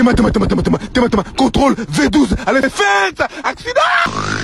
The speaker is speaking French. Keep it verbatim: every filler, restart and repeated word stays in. Tema, Tema, Tema, Tema, Tema, Tema, Tema, contrôle V douze, allez, faites accident.